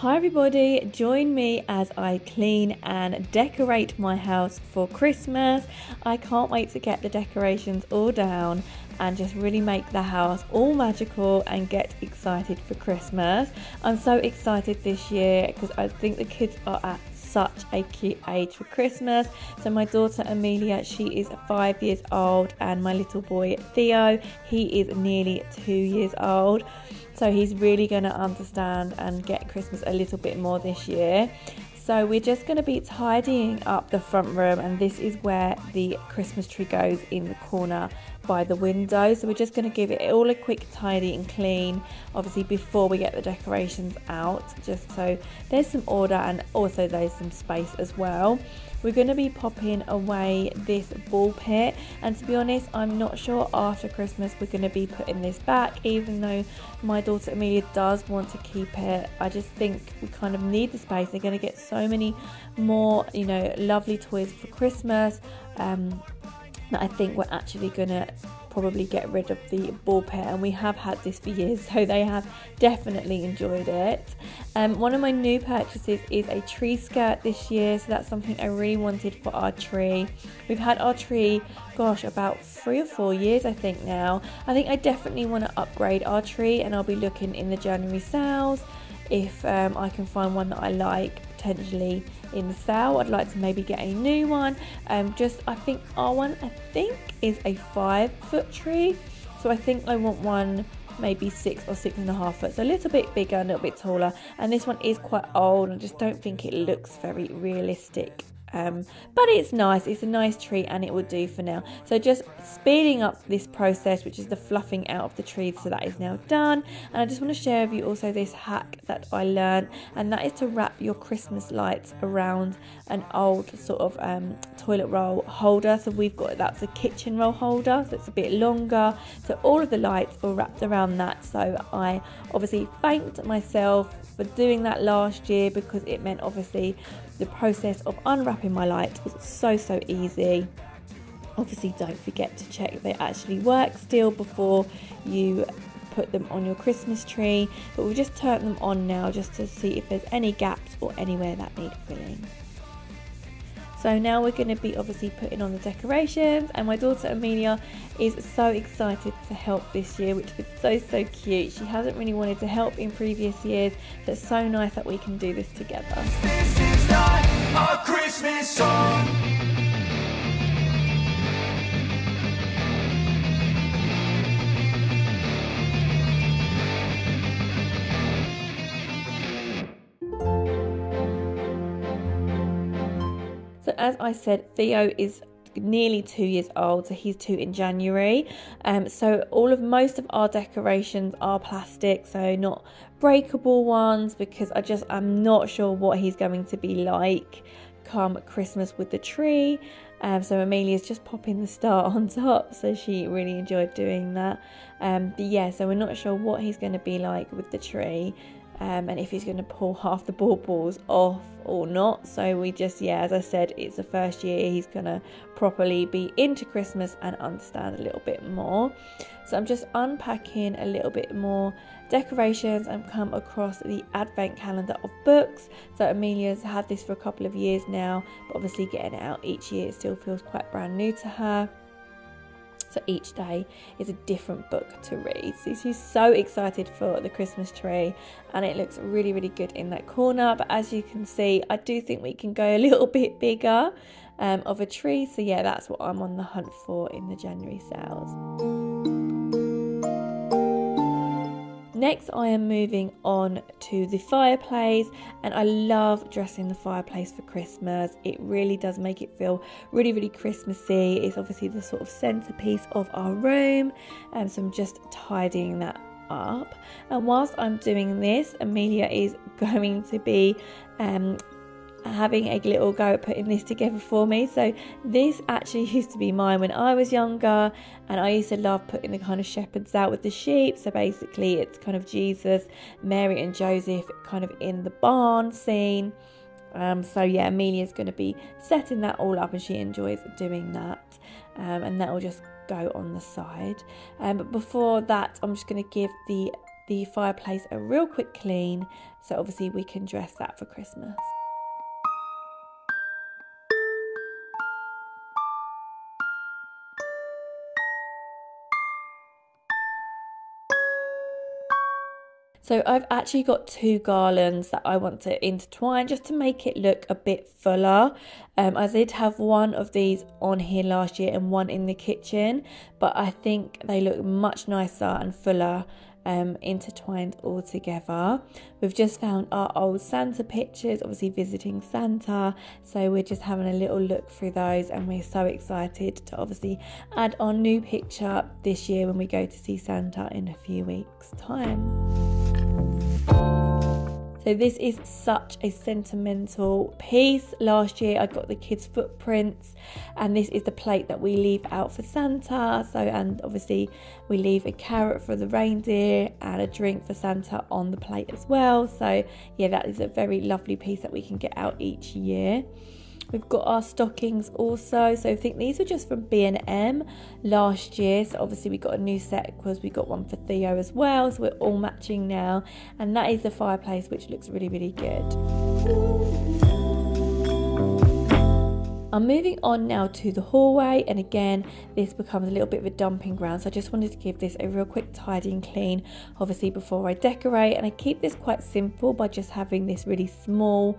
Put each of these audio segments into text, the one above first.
Hi everybody, join me as I clean and decorate my house for Christmas. I can't wait to get the decorations all down and just really make the house all magical and get excited for Christmas. I'm so excited this year because I think the kids are at such a cute age for Christmas. So my daughter Amelia, she is 5 years old, and my little boy Theo, he is nearly 2 years old. So he's really going to understand and get Christmas a little bit more this year. So we're just going to be tidying up the front room, and this is where the Christmas tree goes in the corner by the window. So we're just going to give it all a quick tidy and clean, obviously before we get the decorations out, just so there's some order and also there's some space as well. We're going to be popping away this ball pit, and to be honest, I'm not sure after Christmas we're going to be putting this back, even though my daughter Amelia does want to keep it. I just think we kind of need the space. They're going to get so many more, you know, lovely toys for Christmas that I think we're actually going to probably get rid of the ball pit, and we have had this for years, so they have definitely enjoyed it. One of my new purchases is a tree skirt this year, so that's something I really wanted for our tree. We've had our tree, gosh, about 3 or 4 years I think now. I think I definitely want to upgrade our tree, and I'll be looking in the January sales if I can find one that I like. Potentially in the sale, I'd like to maybe get a new one. I think our one is a 5 foot tree, so I think I want one maybe 6 or 6.5 foot, so a little bit bigger, a little bit taller. And this one is quite old, and I just don't think it looks very realistic. But it's nice, it's a nice tree, and it will do for now. So just speeding up this process, which is the fluffing out of the tree, so that is now done. And I just want to share with you also this hack that I learned, and that is to wrap your Christmas lights around an old sort of toilet roll holder. So we've got, that's a kitchen roll holder, so it's a bit longer, so all of the lights were wrapped around that. So I obviously thanked myself for doing that last year, because it meant obviously the process of unwrapping my lights was so easy. Obviously don't forget to check they actually work still before you put them on your Christmas tree, but we'll just turn them on now just to see if there's any gaps or anywhere that need filling. So now we're going to be obviously putting on the decorations, and my daughter Amelia is so excited to help this year, which is so cute. She hasn't really wanted to help in previous years, so it's so nice that we can do this together. This is not a Christmas song. So as I said, Theo is nearly 2 years old, so he's 2 in January. So most of our decorations are plastic, so not breakable ones, because I'm not sure what he's going to be like come Christmas with the tree. So Amelia's just popping the star on top, so she really enjoyed doing that. But yeah, so we're not sure what he's going to be like with the tree. And if he's going to pull half the balls off or not. So we just, yeah, as I said, it's the first year he's going to properly be into Christmas and understand a little bit more. So I'm just unpacking a little bit more decorations and come across the advent calendar of books. So Amelia's had this for a couple of years now, but obviously getting it out each year, it still feels quite brand new to her. So each day is a different book to read. So she's so excited for the Christmas tree, and it looks really good in that corner. But as you can see, I do think we can go a little bit bigger of a tree. So yeah, that's what I'm on the hunt for in the January sales. Next, I am moving on to the fireplace, and I love dressing the fireplace for Christmas. It really does make it feel really Christmassy. It's obviously the sort of centerpiece of our room, and so I'm just tidying that up. And whilst I'm doing this, Amelia is going to be having a little go at putting this together for me. So this actually used to be mine when I was younger, and I used to love putting the kind of shepherds out with the sheep. So basically it's kind of Jesus, Mary and Joseph kind of in the barn scene. So yeah, Amelia's going to be setting that all up, and she enjoys doing that, and that will just go on the side. But before that, I'm just going to give the the fireplace a real quick clean, so obviously we can dress that for Christmas. So I've actually got two garlands that I want to intertwine just to make it look a bit fuller. I did have one of these on here last year and one in the kitchen, but I think they look much nicer and fuller intertwined all together. We've just found our old Santa pictures, obviously visiting Santa, so we're just having a little look through those, and we're so excited to obviously add our new picture this year when we go to see Santa in a few weeks' time. So this is such a sentimental piece. Last year I got the kids' footprints, and this is the plate that we leave out for Santa. So, and obviously we leave a carrot for the reindeer and a drink for Santa on the plate as well. So yeah, that is a very lovely piece that we can get out each year. We've got our stockings also, so I think these were just from B&M last year, so obviously we got a new set because we got one for Theo as well, so we're all matching now, and that is the fireplace, which looks really, really good. I'm moving on now to the hallway, and again this becomes a little bit of a dumping ground, so I just wanted to give this a real quick tidy and clean obviously before I decorate. And I keep this quite simple by just having this really small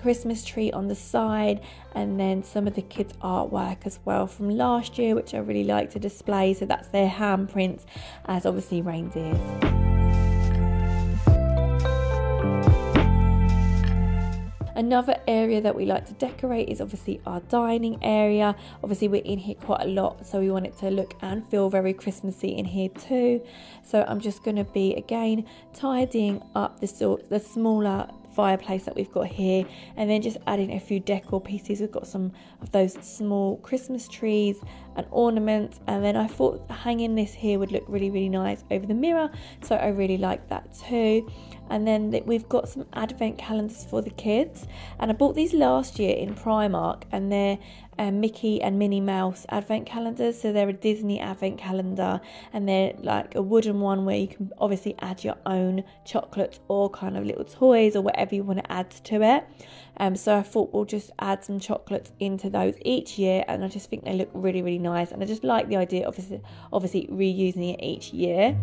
Christmas tree on the side, and then some of the kids' artwork as well from last year, which I really like to display. So that's their handprints as obviously reindeers. Another area that we like to decorate is obviously our dining area. Obviously we're in here quite a lot, so we want it to look and feel very Christmassy in here too. So I'm just going to be again tidying up the smaller fireplace that we've got here, and then just adding a few decor pieces. We've got some of those small Christmas trees and ornaments, and then I thought hanging this here would look really, really nice over the mirror, so I really like that too. And then we've got some advent calendars for the kids, and I bought these last year in Primark, and they're Mickey and Minnie Mouse advent calendars. So they're a Disney advent calendar, and they're like a wooden one where you can obviously add your own chocolates or kind of little toys or whatever you want to add to it. So I thought we'll just add some chocolates into those each year, and I just think they look really, really nice, and I just like the idea of obviously reusing it each year.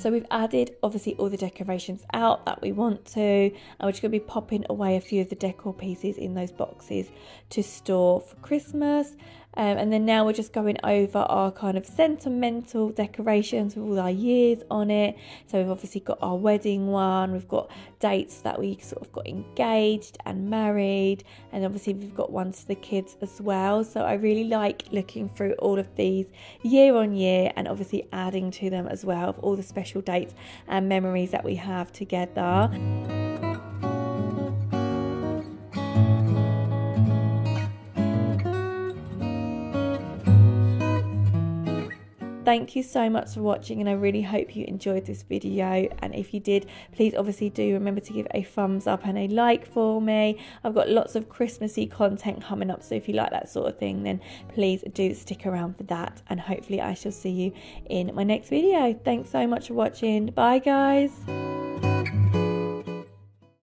So we've added obviously all the decorations out that we want to, and we're just going to be popping away a few of the decor pieces in those boxes to store for Christmas. And then now we're just going over our kind of sentimental decorations with all our years on it. So we've obviously got our wedding one, we've got dates that we sort of got engaged and married, and obviously we've got ones for the kids as well. So I really like looking through all of these year on year, and obviously adding to them as well of all the special dates and memories that we have together. Thank you so much for watching, and I really hope you enjoyed this video, and if you did, please obviously do remember to give a thumbs up and a like for me. I've got lots of Christmassy content coming up, so if you like that sort of thing, then please do stick around for that, and hopefully I shall see you in my next video. Thanks so much for watching. Bye guys.